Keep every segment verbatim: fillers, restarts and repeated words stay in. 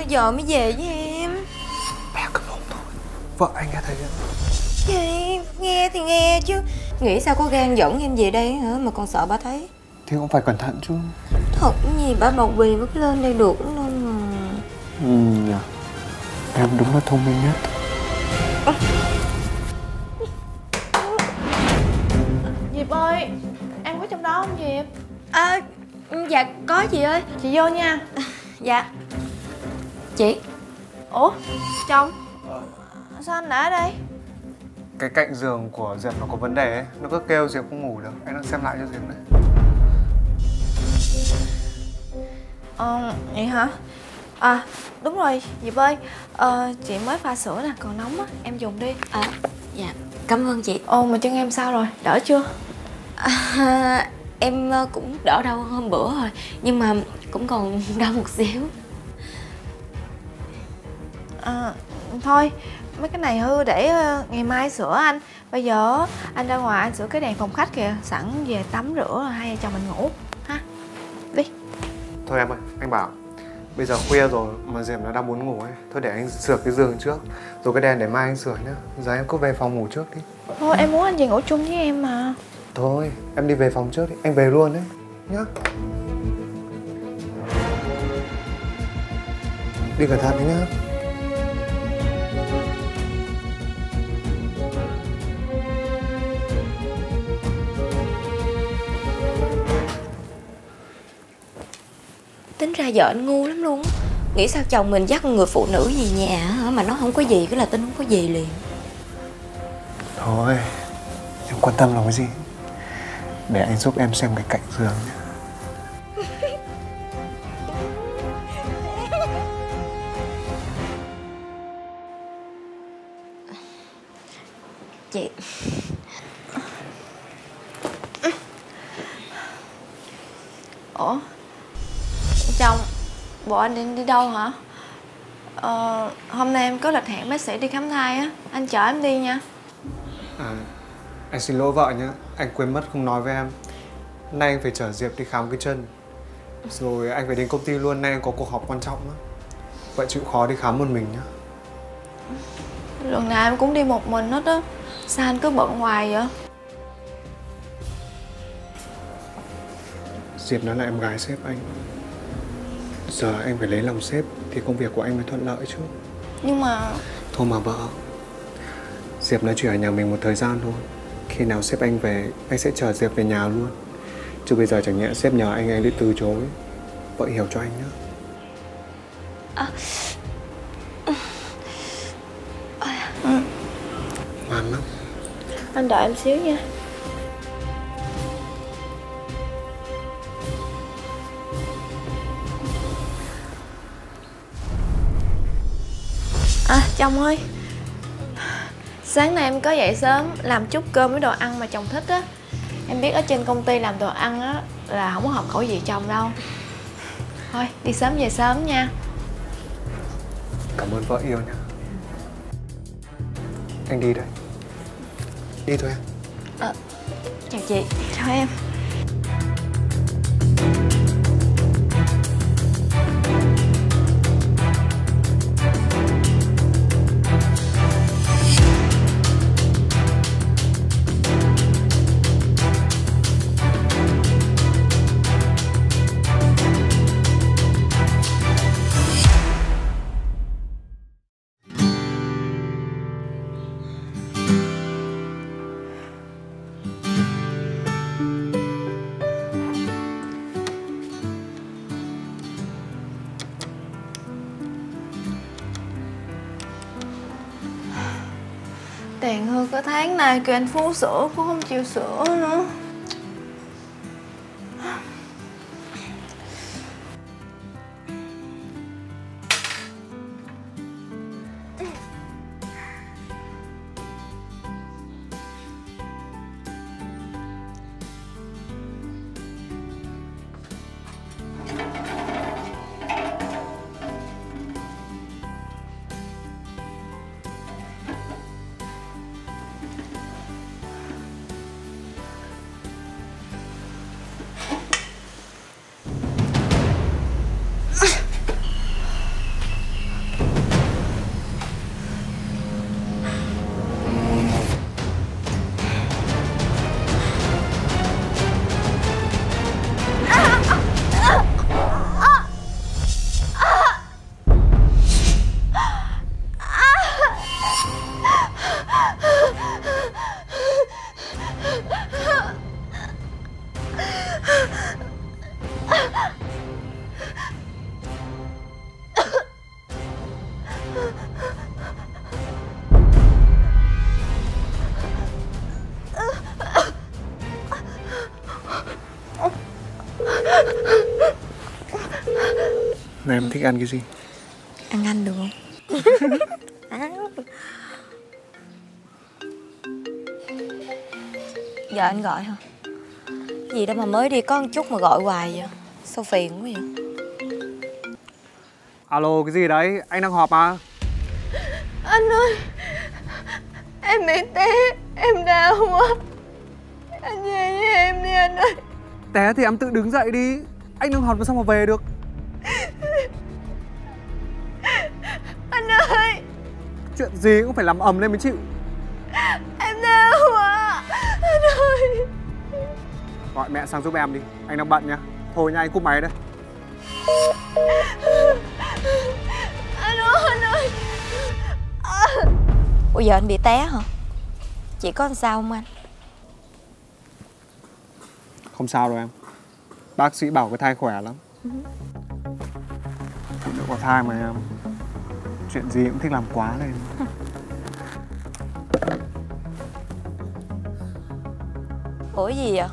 sao giờ mới về với em? Ba cứ một thôi, vợ anh nghe thấy vậy. Nghe thì nghe chứ, nghĩ sao có gan dẫn em về đây hả, mà còn sợ ba thấy. Thì cũng phải cẩn thận chứ. Thật gì ba Bầu Bì mới lên đây được nên mà. Ừ nhờ, em đúng là thông minh nhất. À. Diệp ơi, em có trong đó không Diệp? À, dạ có chị ơi. Chị vô nha. À, dạ. Chị. Ủa, chồng ờ. Sao anh lại ở đây? Cái cạnh giường của Diệp nó có vấn đề ấy. Nó cứ kêu Diệp không ngủ được. Anh đang xem lại cho Diệp đấy. Ờ, vậy hả? À, đúng rồi Diệp ơi, à, chị mới pha sữa nè, còn nóng á, em dùng đi. À, dạ, cảm ơn chị. Ồ, mà chân em sao rồi, đỡ chưa? À, em cũng đỡ đau hôm bữa rồi, nhưng mà cũng còn đau một xíu. À, thôi, mấy cái này hư để ngày mai sửa anh. Bây giờ anh ra ngoài anh sửa cái đèn phòng khách kìa, sẵn về tắm rửa hai vợ chồng mình ngủ ha. Đi. Thôi em ơi, anh bảo bây giờ khuya rồi mà Diệp nó đang muốn ngủ ấy. Thôi để anh sửa cái giường trước, rồi cái đèn để mai anh sửa nhá. Giờ em cứ về phòng ngủ trước đi. Thôi em muốn anh về ngủ chung với em mà. Thôi em đi về phòng trước đi, anh về luôn đấy nhá. Đi cẩn thận đấy nhá. Tính ra vợ anh ngu lắm luôn á. Nghĩ sao chồng mình dắt người phụ nữ về nhà hả, mà nó không có gì, cứ là tin không có gì liền. Thôi, em quan tâm làm cái gì. Để anh giúp em xem cái cạnh giường nhé. Chị... Ủa? Chồng, bộ anh định đi đâu hả? Ờ, hôm nay em có lịch hẹn bác sĩ đi khám thai á, anh chở em đi nha. À, anh xin lỗi vợ nhé, anh quên mất không nói với em. Nay anh phải chở Diệp đi khám cái chân. Rồi anh phải đến công ty luôn, nay anh có cuộc họp quan trọng lắm. Vậy chịu khó đi khám một mình nhé. Lần nào em cũng đi một mình hết á, sao anh cứ bận hoài vậy? Diệp nó là em gái sếp anh. Giờ anh phải lấy lòng sếp thì công việc của anh mới thuận lợi chứ. Nhưng mà... Thôi mà vợ, Diệp nó chỉ ở nhà mình một thời gian thôi. Khi nào sếp anh về, anh sẽ chở Diệp về nhà luôn. Chứ bây giờ chẳng nhẽ sếp nhờ anh, anh đi từ chối. Vợ hiểu cho anh nhé. À... Ừ. Ngoan lắm. Anh đợi em xíu nha. À, chồng ơi, sáng nay em có dậy sớm làm chút cơm với đồ ăn mà chồng thích á. Em biết ở trên công ty làm đồ ăn á là không có hợp khẩu vị chồng đâu. Thôi, đi sớm về sớm nha. Cảm ơn vợ yêu nha. Anh đi đây. Đi thôi em. À, chào chị. Chào em. Tiền hơn cả tháng này kìa, anh Phú sửa cũng không chịu sửa nữa. Này em thích ăn cái gì? Ăn ăn được không? Giờ anh gọi hả? Gì đâu mà mới đi có một chút mà gọi hoài vậy? Sao phiền quá vậy? Alo, cái gì đấy? Anh đang họp mà. Anh ơi, em bị té, em đau quá. Anh về với em đi anh ơi. Té thì em tự đứng dậy đi. Anh đang họp mà sao mà về được? Anh ơi, chuyện gì cũng phải làm ầm lên mới chịu. Em đau quá anh ơi. Gọi mẹ sang giúp em đi, anh đang bận nha. Thôi nha, anh cúp máy đây. Alo anh ơi. À. Ủa giờ anh bị té hả? Chị có làm sao không anh? Không sao đâu em. Bác sĩ bảo cái thai khỏe lắm. Phụ nữ có thai mà em, chuyện gì cũng thích làm quá lên. Ủa gì vậy?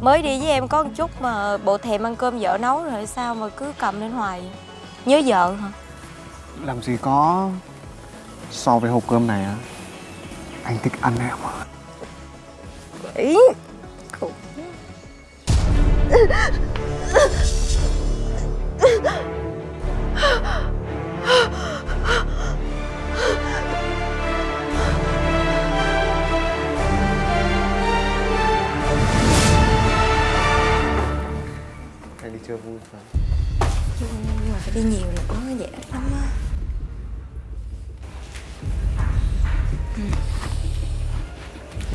Mới đi với em có một chút mà bộ thèm ăn cơm vợ nấu rồi sao mà cứ cầm lên hoài vậy? Nhớ vợ hả? Làm gì có. So với hộp cơm này á, anh thích ăn em mà. Quỷ. Khổ. Anh đi chơi vui phải? Nhưng mà phải đi nhiều nữa, dễ lắm á.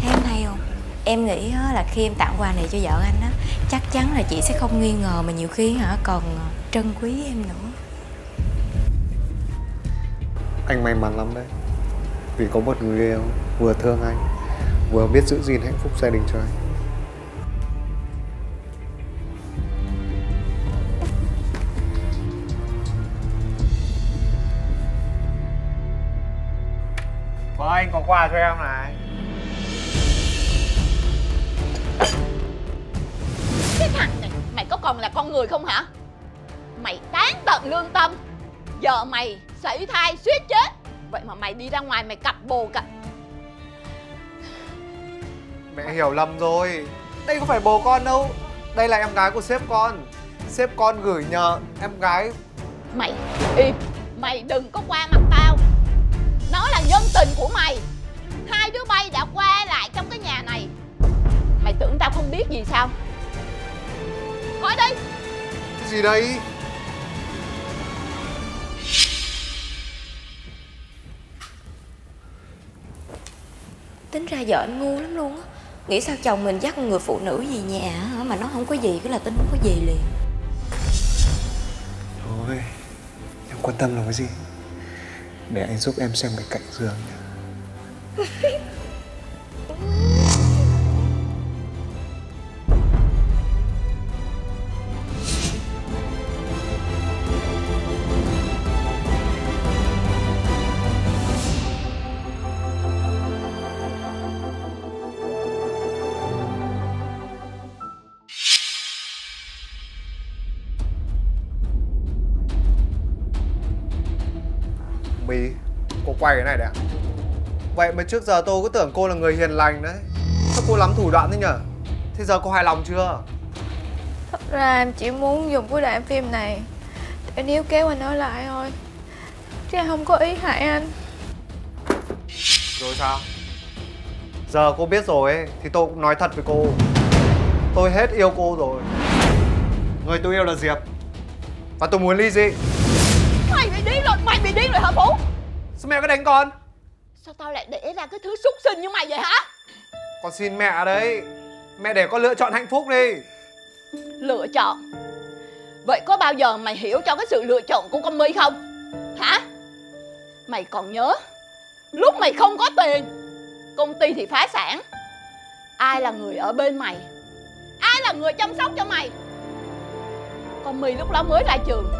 Thấy em hay không? Em nghĩ là khi em tặng quà này cho vợ anh á, chắc chắn là chị sẽ không nghi ngờ mà nhiều khi hả còn trân quý em nữa. Anh may mắn lắm đấy, vì có một người yêu vừa thương anh, vừa biết giữ gìn hạnh phúc gia đình cho anh. Vâng, anh có quà cho em này. Cái thằng này, mày có còn là con người không hả? Mày tán tận lương tâm. Vợ mày sảy thai suýt chết, vậy mà mày đi ra ngoài mày cặp bồ cặp. Mẹ hiểu lầm rồi. Đây không phải bồ con đâu. Đây là em gái của sếp con. Sếp con gửi nhờ em gái. Mày im. Mày đừng có qua mặt tao. Nó là nhân tình của mày. Hai đứa bay đã qua lại trong cái nhà này. Mày tưởng tao không biết gì sao? Khỏi đi. Cái gì đây? Tính ra vợ anh ngu lắm luôn á. Nghĩ sao chồng mình dắt người phụ nữ về nhà hả? Mà nó không có gì, cứ là tin không có gì liền. Thôi, em quan tâm là cái gì? Để anh giúp em xem cái cạnh giường nha. Mì, cô quay cái này đấy ạ? Vậy mà trước giờ tôi cứ tưởng cô là người hiền lành đấy. Sao cô lắm thủ đoạn thế nhở? Thế giờ cô hài lòng chưa? Thật ra em chỉ muốn dùng cái đoạn phim này để níu kéo anh nói lại thôi, chứ em không có ý hại anh. Rồi sao? Giờ cô biết rồi ấy, thì tôi cũng nói thật với cô. Tôi hết yêu cô rồi. Người tôi yêu là Diệp. Và tôi muốn ly dị. Mày bị điên rồi, mày bị điên rồi hả Phú? Sao mẹ cứ đánh con? Sao tao lại để ra cái thứ súc sinh như mày vậy hả? Con xin mẹ đấy. Mẹ để con lựa chọn hạnh phúc đi. Lựa chọn? Vậy có bao giờ mày hiểu cho cái sự lựa chọn của con My không? Hả? Mày còn nhớ lúc mày không có tiền, công ty thì phá sản, ai là người ở bên mày? Ai là người chăm sóc cho mày? Con My lúc đó mới ra trường,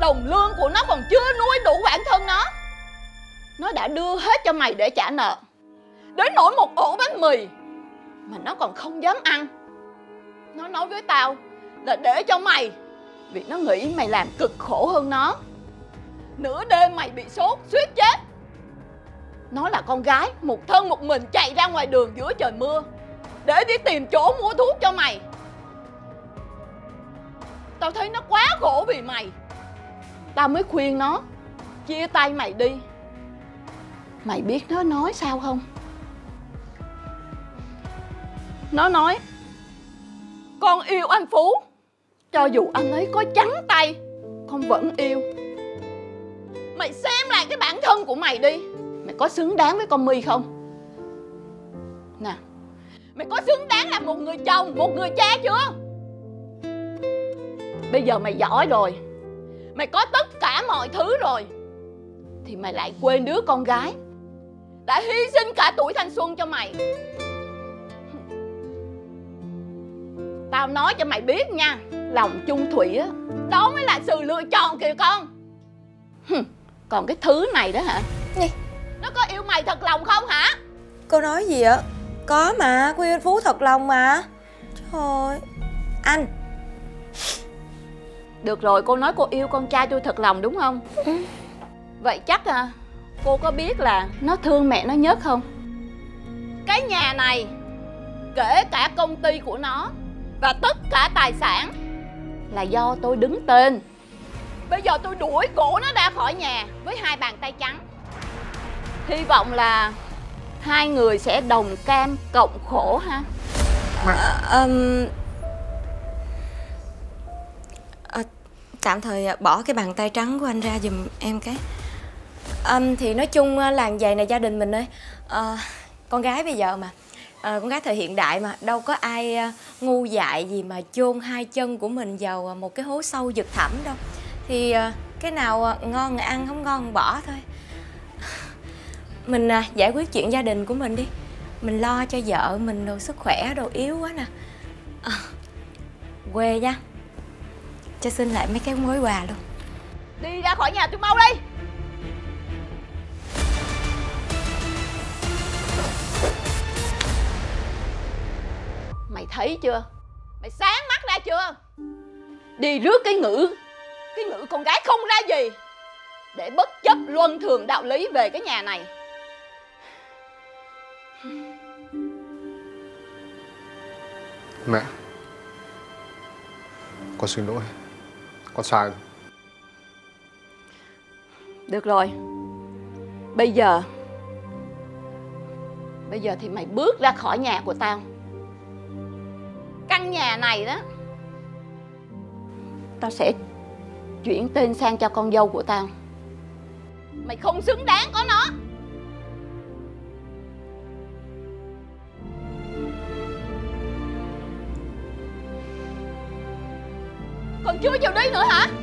đồng lương của nó còn chưa nuôi đủ bản thân nó. Nó đã đưa hết cho mày để trả nợ, đến nỗi một ổ bánh mì mà nó còn không dám ăn. Nó nói với tao là để cho mày vì nó nghĩ mày làm cực khổ hơn nó. Nửa đêm mày bị sốt suýt chết. Nó là con gái, một thân một mình chạy ra ngoài đường giữa trời mưa để đi tìm chỗ mua thuốc cho mày. Tao thấy nó quá khổ vì mày, tao mới khuyên nó chia tay mày đi. Mày biết nó nói sao không? Nó nói con yêu anh Phú, cho dù anh ấy có trắng tay con vẫn yêu. Mày xem lại cái bản thân của mày đi. Mày có xứng đáng với con My không? Nè, mày có xứng đáng là một người chồng, một người cha chưa? Bây giờ mày giỏi rồi, mày có tất cả mọi thứ rồi, thì mày lại quên đứa con gái đã hy sinh cả tuổi thanh xuân cho mày. Tao nói cho mày biết nha, lòng chung thủy á, đó mới là sự lựa chọn kìa con. Còn cái thứ này đó hả? Nhi, nó có yêu mày thật lòng không hả? Cô nói gì ạ? Có mà, cô yêu anh Phú thật lòng mà. Trời ơi, anh. Được rồi, cô nói cô yêu con trai tôi thật lòng đúng không? Ừ. Vậy chắc à, cô có biết là nó thương mẹ nó nhất không? Cái nhà này, kể cả công ty của nó và tất cả tài sản là do tôi đứng tên. Bây giờ tôi đuổi cổ nó ra khỏi nhà với hai bàn tay trắng. Hy vọng là hai người sẽ đồng cam cộng khổ ha. Mà... À, um... à, tạm thời bỏ cái bàn tay trắng của anh ra giùm em cái. À, thì nói chung làng giày này gia đình mình ơi, à, con gái bây giờ mà, à, con gái thời hiện đại mà, đâu có ai ngu dại gì mà chôn hai chân của mình vào một cái hố sâu vực thẳm đâu. Thì cái nào ngon ăn, không ngon bỏ thôi. Mình giải quyết chuyện gia đình của mình đi. Mình lo cho vợ mình đồ sức khỏe, đồ yếu quá nè. À, quê nha, cho xin lại mấy cái mối quà luôn. Đi ra khỏi nhà tôi mau đi. Mày thấy chưa? Mày sáng mắt ra chưa? Đi rước cái ngữ Cái ngữ con gái không ra gì, để bất chấp luân thường đạo lý về cái nhà này. Mẹ, con xin lỗi, con sai rồi. Được rồi, Bây giờ Bây giờ thì mày bước ra khỏi nhà của tao. Căn nhà này đó tao sẽ chuyển tên sang cho con dâu của tao. Mày không xứng đáng có nó. Còn chưa chịu đi nữa hả?